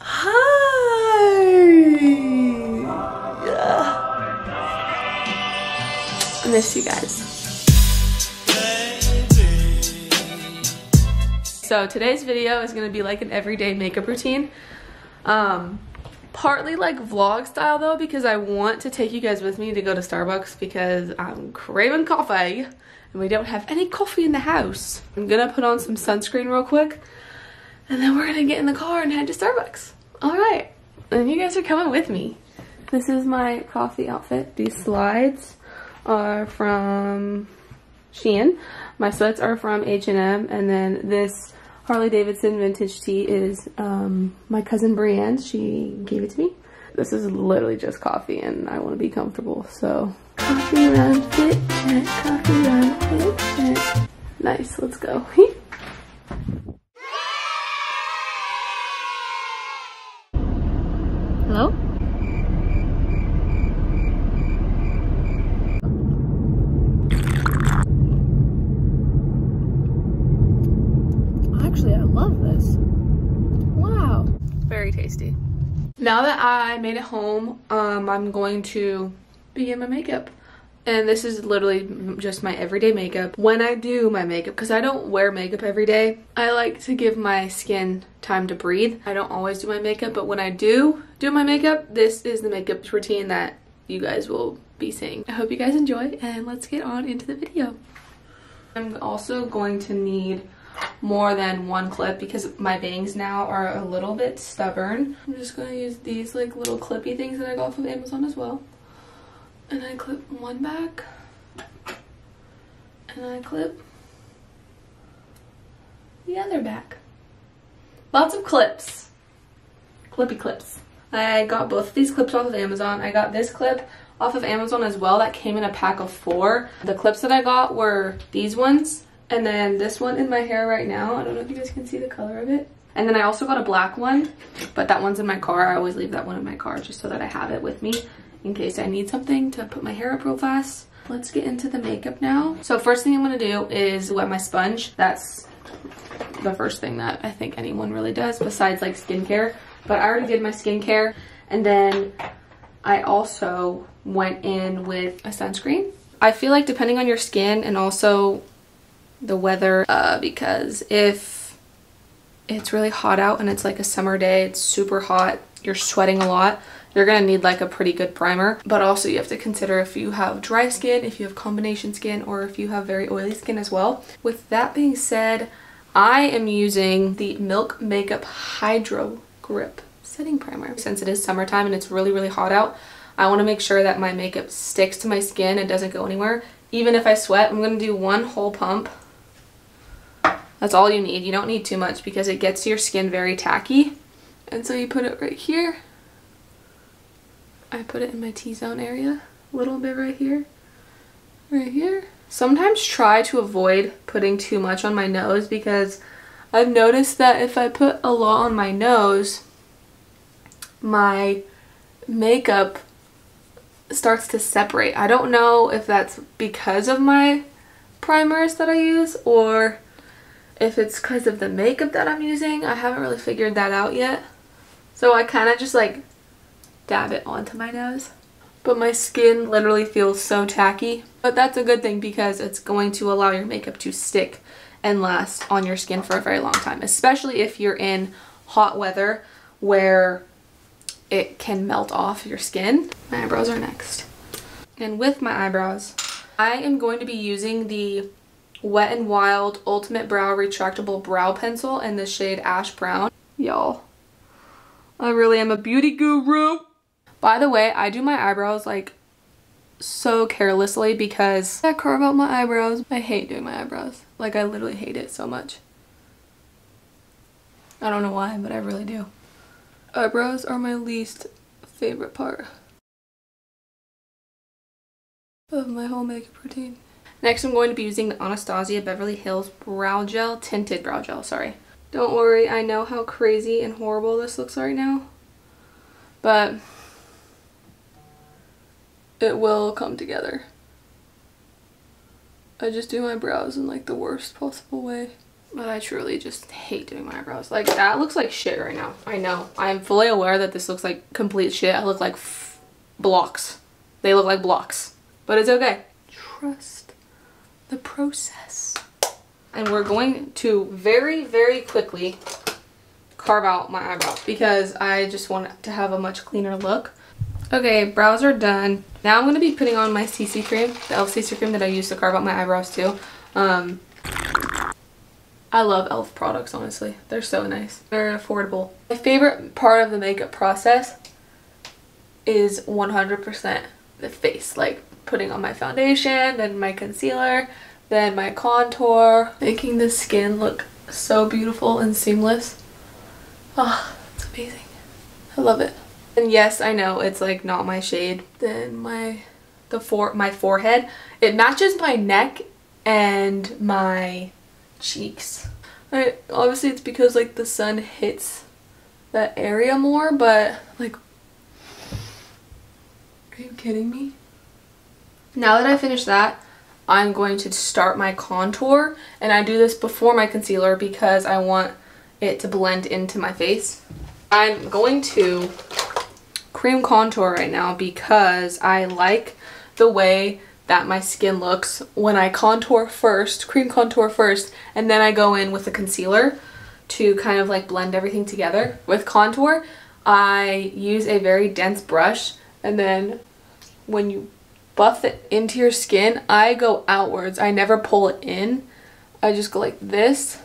Hi! Yeah. I miss you guys. So today's video is gonna be like an everyday makeup routine. Partly like vlog style though, because I want to take you guys with me to go to Starbucks because I'm craving coffee and we don't have any coffee in the house. I'm gonna put on some sunscreen real quick and then we're gonna get in the car and head to Starbucks. All right, and you guys are coming with me. This is my coffee outfit. These slides are from Shein. My sweats are from H&M, and then this Harley Davidson vintage tee is my cousin Brienne. She gave it to me. This is literally just coffee and I want to be comfortable, so. Coffee run, fit check, coffee run, fit check. Nice, let's go. Hello? Tasty. Now that I made it home, I'm going to begin my makeup. And this is literally just my everyday makeup. When I do my makeup, because I don't wear makeup every day, I like to give my skin time to breathe. I don't always do my makeup, but when I do my makeup, this is the makeup routine that you guys will be seeing. I hope you guys enjoy, and let's get on into the video. I'm also going to need more than one clip because my bangs now are a little bit stubborn. I'm just going to use these like little clippy things that I got from Amazon as well. And I clip one back. And I clip the other back. Lots of clips. Clippy clips. I got both of these clips off of Amazon. I got this clip off of Amazon as well that came in a pack of 4. The clips that I got were these ones. And then this one in my hair right now. I don't know if you guys can see the color of it. And then I also got a black one, but that one's in my car. I always leave that one in my car just so that I have it with me in case I need something to put my hair up real fast. Let's get into the makeup now. So first thing I'm gonna do is wet my sponge. That's the first thing that I think anyone really does besides like skincare. But I already did my skincare. And then I also went in with a sunscreen. I feel like depending on your skin and also the weather, because if it's really hot out and it's like a summer day, it's super hot, you're sweating a lot, you're gonna need like a pretty good primer. But also you have to consider if you have dry skin, if you have combination skin, or if you have very oily skin as well. With that being said, I am using the Milk Makeup Hydro Grip Setting Primer. Since it is summertime and it's really, really hot out, I want to make sure that my makeup sticks to my skin and doesn't go anywhere. Even if I sweat, I'm gonna do one whole pump. That's all you need. You don't need too much because it gets your skin very tacky. And so you put it right here. I put it in my T-zone area. A little bit right here. Right here. Sometimes try to avoid putting too much on my nose because I've noticed that if I put a lot on my nose, my makeup starts to separate. I don't know if that's because of my primers that I use or if it's because of the makeup that I'm using. I haven't really figured that out yet. So I kind of just like dab it onto my nose. But my skin literally feels so tacky. But that's a good thing because it's going to allow your makeup to stick and last on your skin for a very long time. Especially if you're in hot weather where it can melt off your skin. My eyebrows are next. And with my eyebrows, I am going to be using the Wet n Wild Ultimate Brow Retractable Brow Pencil in the shade Ash Brown. Y'all, I really am a beauty guru. By the way, I do my eyebrows like so carelessly because I curve out my eyebrows. I hate doing my eyebrows. Like I literally hate it so much. I don't know why, but I really do. Eyebrows are my least favorite part of my whole makeup routine. Next, I'm going to be using the Anastasia Beverly Hills Brow Gel, Tinted Brow Gel, sorry. Don't worry, I know how crazy and horrible this looks right now, but it will come together. I just do my brows in like the worst possible way. But I truly just hate doing my eyebrows. Like, that looks like shit right now. I know. I'm fully aware that this looks like complete shit. I look like blocks. They look like blocks. But it's okay. Trust the process. And we're going to very, very quickly carve out my eyebrows because I just want to have a much cleaner look. Okay, brows are done. Now I'm going to be putting on my CC cream, the e.l.f. CC cream that I use to carve out my eyebrows too. I love e.l.f. products, honestly. They're so nice. They're affordable. My favorite part of the makeup process is 100% the face, like putting on my foundation, then my concealer, then my contour, making the skin look so beautiful and seamless. Ah, oh, it's amazing. I love it. And yes, I know it's like not my shade. Then my forehead. It matches my neck and my cheeks. Obviously it's because like the sun hits that area more, but like, are you kidding me? Now that I finish that, I'm going to start my contour, and I do this before my concealer because I want it to blend into my face. I'm going to cream contour right now because I like the way that my skin looks when I contour first, cream contour first, and then I go in with a concealer to kind of like blend everything together. With contour, I use a very dense brush, and then when you buff it into your skin, I go outwards. I never pull it in. I just go like this.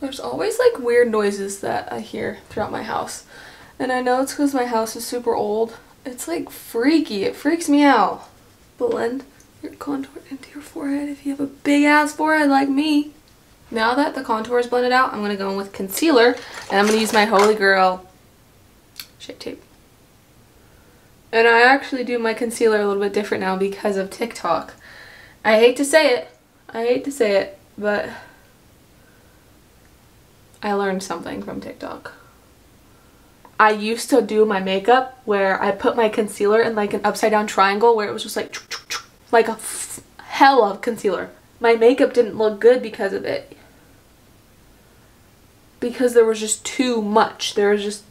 There's always like weird noises that I hear throughout my house. And I know it's because my house is super old. It's like freaky, it freaks me out. Blend your contour into your forehead if you have a big ass forehead like me. Now that the contour is blended out, I'm going to go in with concealer, and I'm going to use my Holy Grail Shape Tape. And I actually do my concealer a little bit different now because of TikTok. I hate to say it. I hate to say it, but I learned something from TikTok. I used to do my makeup where I put my concealer in like an upside down triangle where it was just like a hell of concealer. My makeup didn't look good because of it. Because there was just too much. There was just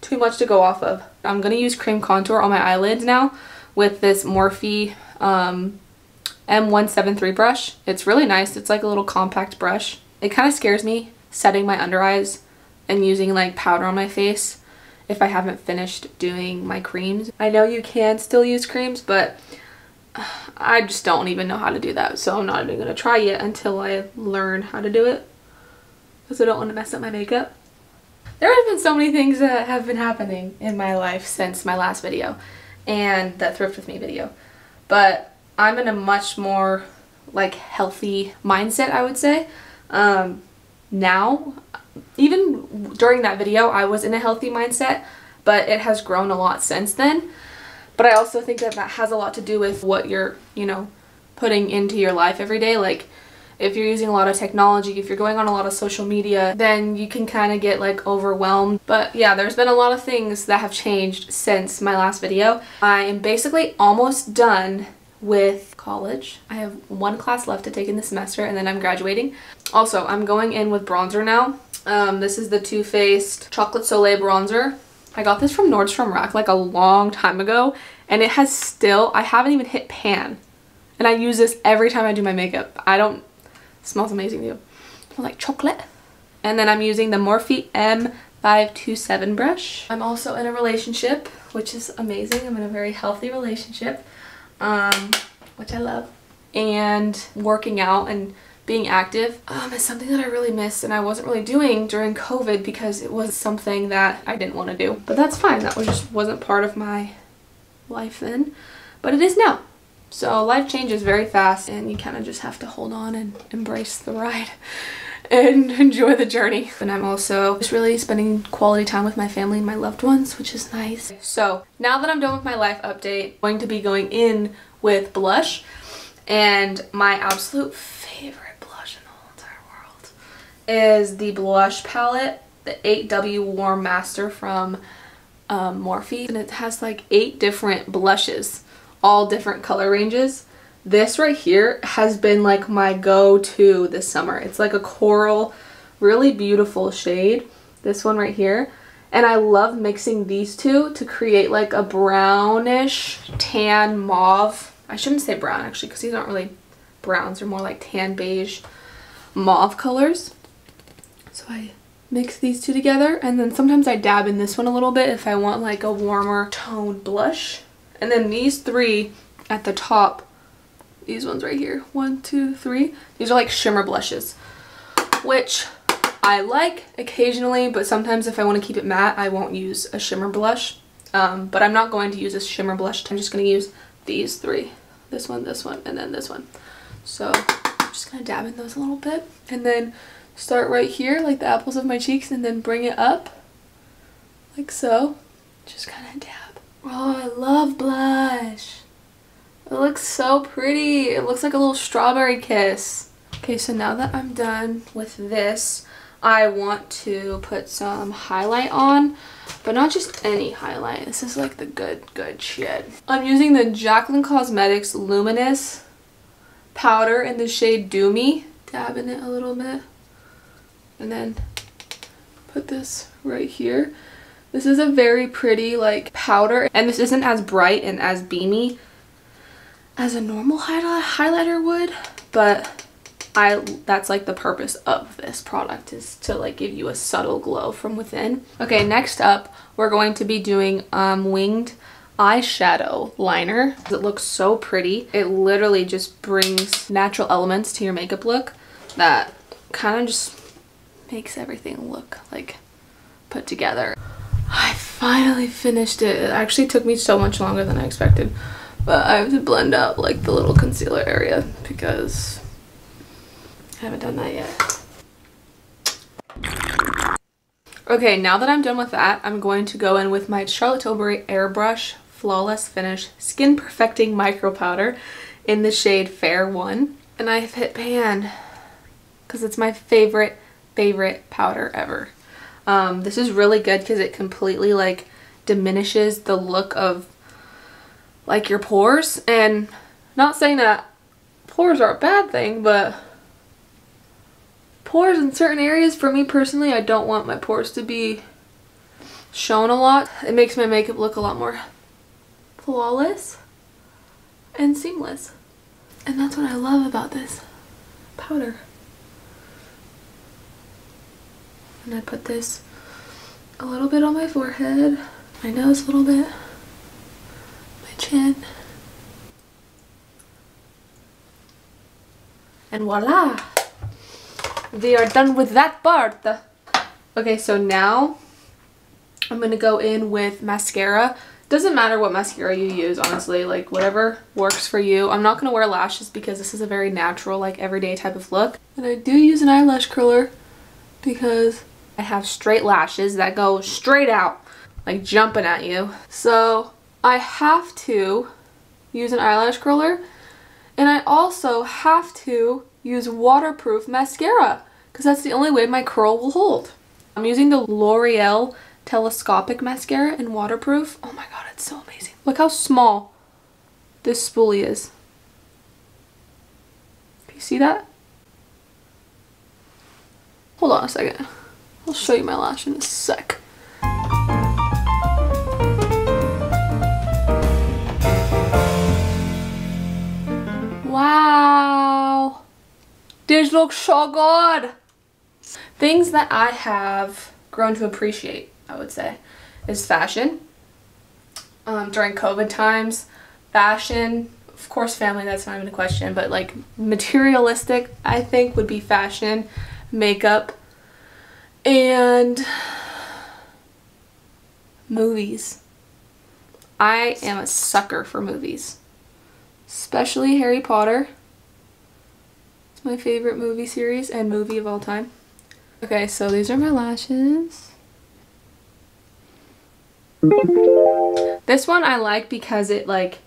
too much to go off of. I'm going to use cream contour on my eyelids now with this Morphe M173 brush. It's really nice. It's like a little compact brush. It kind of scares me setting my under eyes and using like powder on my face if I haven't finished doing my creams. I know you can still use creams, but I just don't even know how to do that. So I'm not even gonna try it until I learn how to do it because I don't want to mess up my makeup. There have been so many things that have been happening in my life since my last video and that Thrift With Me video. But I'm in a much more like healthy mindset, I would say. Now, even during that video, I was in a healthy mindset, but it has grown a lot since then. But I also think that that has a lot to do with what you're, you know, putting into your life every day. Like, if you're using a lot of technology, if you're going on a lot of social media, then you can kind of get like overwhelmed. But yeah, there's been a lot of things that have changed since my last video. I am basically almost done with college. I have one class left to take in the semester, and then I'm graduating. Also, I'm going in with bronzer now. This is the Too Faced Chocolate Soleil Bronzer. I got this from Nordstrom Rack like a long time ago, and it has still, I haven't even hit pan. And I use this every time I do my makeup. I don't, it smells amazing though. I like chocolate. And then I'm using the Morphe M527 brush. I'm also in a relationship, which is amazing. I'm in a very healthy relationship, which I love. And working out and being active is something that I really missed and I wasn't really doing during COVID because it was something that I didn't want to do. But that's fine. That just wasn't part of my life then. But it is now. So life changes very fast and you kind of just have to hold on and embrace the ride and enjoy the journey. And I'm also just really spending quality time with my family and my loved ones, which is nice. So now that I'm done with my life update, I'm going to be going in with blush, and my absolute favorite is the blush palette, the 8W Warm Master from Morphe, and it has like 8 different blushes, all different color ranges. This right here has been like my go-to this summer. It's like a coral, really beautiful shade, this one right here. And I love mixing these two to create like a brownish tan mauve. I shouldn't say brown actually because these aren't really browns. They're more like tan beige mauve colors. So I mix these two together, and then sometimes I dab in this one a little bit if I want like a warmer toned blush. And then these three at the top, these ones right here, 1, 2, 3, these are like shimmer blushes, which I like occasionally, but sometimes if I want to keep it matte, I won't use a shimmer blush. But I'm not going to use a shimmer blush. I'm just going to use these three, this one, and then this one. So I'm just going to dab in those a little bit, and then start right here, like the apples of my cheeks, and then bring it up, like so. Just kind of dab. Oh, I love blush. It looks so pretty. It looks like a little strawberry kiss. Okay, so now that I'm done with this, I want to put some highlight on, but not just any highlight. This is like the good shit. I'm using the Jaclyn Cosmetics Luminous powder in the shade Do Me. Dabbing it a little bit, and then put this right here. This is a very pretty like powder, and this isn't as bright and as beamy as a normal highlighter would, but that's like the purpose of this product, is to like give you a subtle glow from within. Okay, next up we're going to be doing winged eyeshadow liner. It looks so pretty. It literally just brings natural elements to your makeup look that kind of just makes everything look like put together. I finally finished it. It actually took me so much longer than I expected, but I have to blend out like the little concealer area because I haven't done that yet. Okay, now that I'm done with that, I'm going to go in with my Charlotte Tilbury Airbrush Flawless Finish Skin Perfecting Micro Powder in the shade Fair 1. And I've hit pan because it's my favorite powder ever. This is really good because it completely like diminishes the look of like your pores. And not saying that pores are a bad thing, but pores in certain areas, for me personally, I don't want my pores to be shown a lot. It makes my makeup look a lot more flawless and seamless, and that's what I love about this powder. And I put this a little bit on my forehead, my nose a little bit, my chin, and voila! They are done with that part. Okay, so now I'm gonna go in with mascara. Doesn't matter what mascara you use, honestly, like whatever works for you. I'm not gonna wear lashes because this is a very natural, like everyday type of look. And I do use an eyelash curler because I have straight lashes that go straight out, like jumping at you. So I have to use an eyelash curler, and I also have to use waterproof mascara because that's the only way my curl will hold. I'm using the L'Oreal Telescopic Mascara in waterproof. Oh my god, it's so amazing. Look how small this spoolie is. Can you see that? Hold on a second. I'll show you my lash in a sec. Wow! These look so good! Things that I have grown to appreciate, I would say, is fashion. During COVID times, fashion, of course family, that's not even a question, but like materialistic, I think, would be fashion, makeup, and movies. I am a sucker for movies, especially Harry Potter. My favorite movie series and movie of all time. Okay, so these are my lashes. This one I like because it like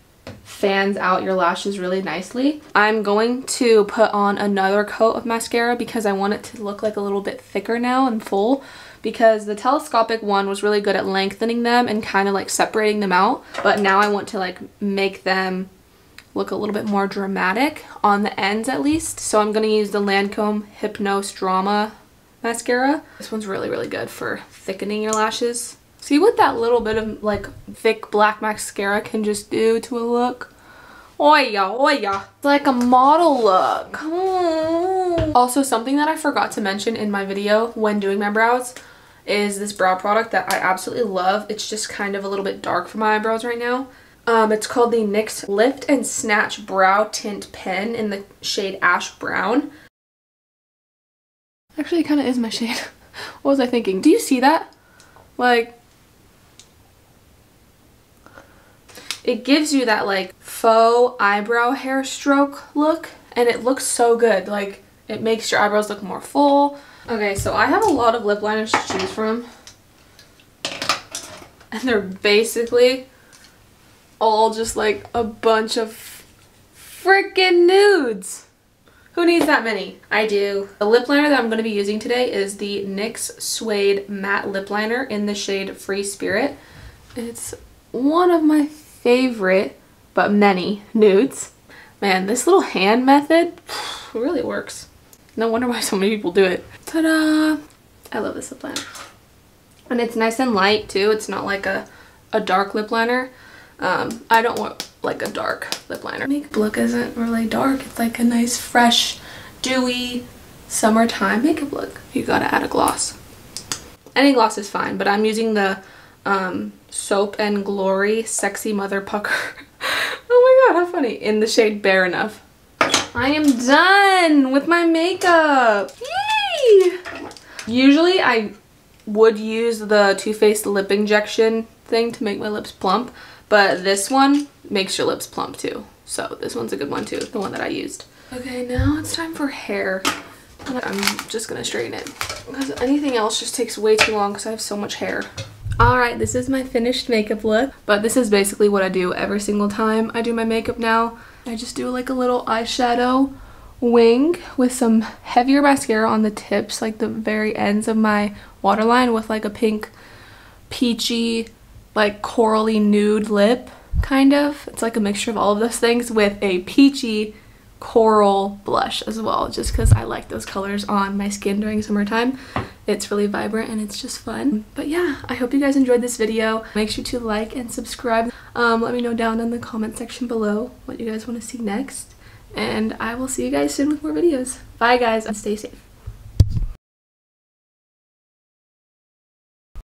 fans out your lashes really nicely. I'm going to put on another coat of mascara because I want it to look like a little bit thicker now and full, because the telescopic one was really good at lengthening them and kind of like separating them out, but now I want to like make them look a little bit more dramatic on the ends at least. So I'm going to use the Lancome Hypnose Drama mascara. This one's really, really good for thickening your lashes. See what that little bit of like thick black mascara can just do to a look? Oya. It's like a model look. Also, something that I forgot to mention in my video when doing my brows is this brow product that I absolutely love. It's just kind of a little bit dark for my eyebrows right now. It's called the NYX Lift and Snatch Brow Tint Pen in the shade Ash Brown. Actually, it kind of is my shade. What was I thinking? Do you see that? Like, it gives you that like faux eyebrow hair stroke look, and it looks so good. Like, it makes your eyebrows look more full. Okay, so I have a lot of lip liners to choose from, and they're basically all just like a bunch of freaking nudes. Who needs that many? I do. The lip liner that I'm going to be using today is the NYX Suede Matte Lip Liner in the shade Free Spirit. It's one of my favorite, but many, nudes. Man, this little hand method really works. No wonder why so many people do it. Ta-da! I love this lip liner. And it's nice and light too. It's not like a dark lip liner. I don't want like a dark lip liner. Makeup look isn't really dark. It's like a nice, fresh, dewy, summertime makeup look. You gotta add a gloss. Any gloss is fine, but I'm using the Soap and Glory Sexy Mother Pucker. Oh my god, how funny. In the shade Bare Enough. I am done with my makeup. Yay! Usually I would use the Too Faced lip injection thing to make my lips plump, but this one makes your lips plump too. So this one's a good one too, the one that I used. Okay, now it's time for hair. I'm just gonna straighten it because anything else just takes way too long because I have so much hair. All right, this is my finished makeup look, but this is basically what I do every single time I do my makeup now. I just do like a little eyeshadow wing with some heavier mascara on the tips, like the very ends of my waterline, with like a pink, peachy, like corally nude lip, kind of. It's like a mixture of all of those things with a peachy coral blush as well, just because I like those colors on my skin during summertime. It's really vibrant and it's just fun. But yeah, I hope you guys enjoyed this video. Make sure to like and subscribe. Let me know down in the comment section below what you guys want to see next, and I will see you guys soon with more videos. Bye guys, and stay safe.